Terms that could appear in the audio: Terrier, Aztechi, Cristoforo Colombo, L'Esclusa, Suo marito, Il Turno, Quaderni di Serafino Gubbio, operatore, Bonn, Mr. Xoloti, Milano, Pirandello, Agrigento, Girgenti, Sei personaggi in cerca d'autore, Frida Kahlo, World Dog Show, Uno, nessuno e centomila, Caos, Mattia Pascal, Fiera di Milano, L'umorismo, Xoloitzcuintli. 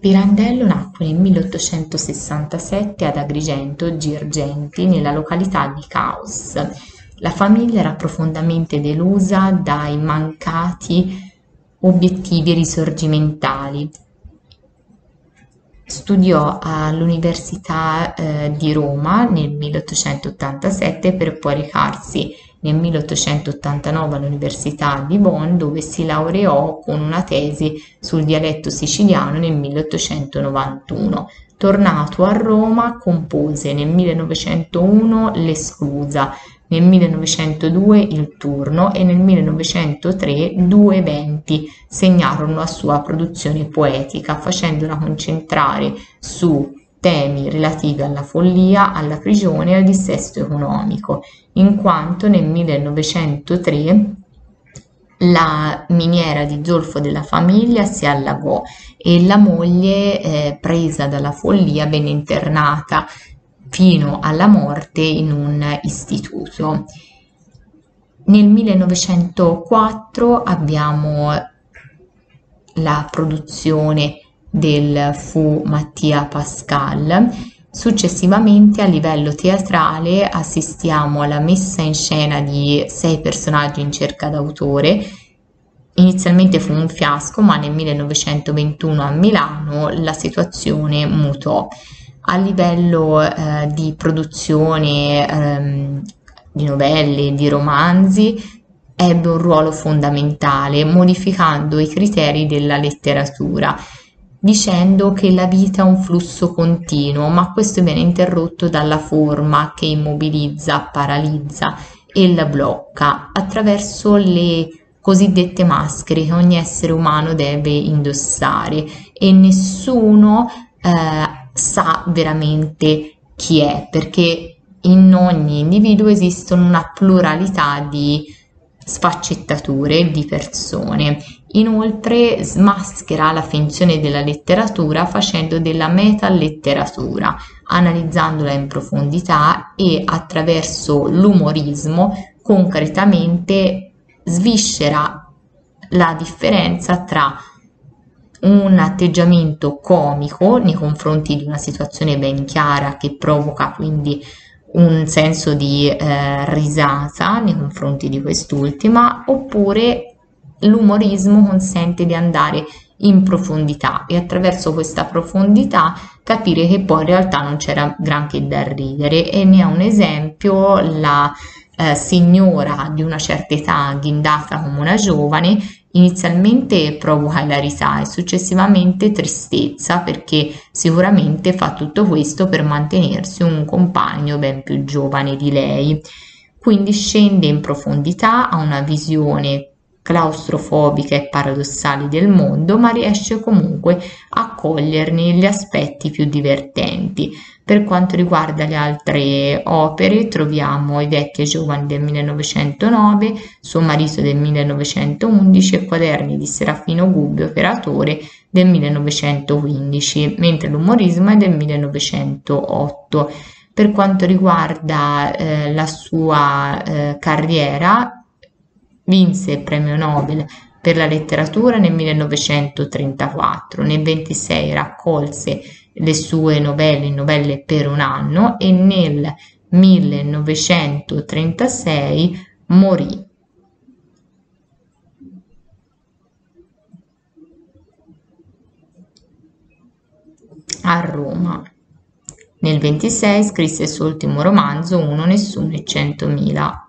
Pirandello nacque nel 1867 ad Agrigento, Girgenti, nella località di Caos. La famiglia era profondamente delusa dai mancati obiettivi risorgimentali. Studiò all'Università di Roma nel 1887 per poi recarsi nel 1889 all'Università di Bonn, dove si laureò con una tesi sul dialetto siciliano nel 1891. Tornato a Roma, compose nel 1901 L'Esclusa, nel 1902 Il Turno e nel 1903 due eventi segnarono la sua produzione poetica, facendola concentrare su temi relativi alla follia, alla prigione e al dissesto economico, in quanto nel 1903 la miniera di zolfo della famiglia si allagò e la moglie, presa dalla follia, venne internata fino alla morte in un istituto. Nel 1904 abbiamo la produzione del Fu Mattia Pascal. Successivamente a livello teatrale assistiamo alla messa in scena di Sei personaggi in cerca d'autore. Inizialmente fu un fiasco, ma nel 1921 a Milano la situazione mutò. A livello di produzione di novelle, di romanzi, ebbe un ruolo fondamentale, modificando i criteri della letteratura, dicendo che la vita è un flusso continuo, ma questo viene interrotto dalla forma che immobilizza, paralizza e la blocca attraverso le cosiddette maschere che ogni essere umano deve indossare, e nessuno sa veramente chi è, perché in ogni individuo esistono una pluralità di sfaccettature di persone. Inoltre smaschera la finzione della letteratura facendo della metaletteratura, analizzandola in profondità, e attraverso l'umorismo concretamente sviscera la differenza tra un atteggiamento comico nei confronti di una situazione ben chiara, che provoca quindi un senso di risata nei confronti di quest'ultima, oppure l'umorismo consente di andare in profondità e attraverso questa profondità capire che poi in realtà non c'era granché da ridere. E ne è un esempio la signora di una certa età, ghindata come una giovane. Inizialmente provoca ilarità e successivamente tristezza, perché sicuramente fa tutto questo per mantenersi un compagno ben più giovane di lei. Quindi scende in profondità, ha una visione claustrofobica e paradossale del mondo, ma riesce comunque a coglierne gli aspetti più divertenti. Per quanto riguarda le altre opere, troviamo I vecchi e i giovani del 1909, Suo marito del 1911 e Quaderni di Serafino Gubbio, operatore del 1915, mentre l'umorismo è del 1908. Per quanto riguarda la sua carriera, vinse il premio Nobel per la letteratura nel 1934, nel 1926 raccolse le sue novelle in Novelle per un anno e nel 1936 morì. A Roma. Nel 1926 scrisse il suo ultimo romanzo, Uno, nessuno e centomila.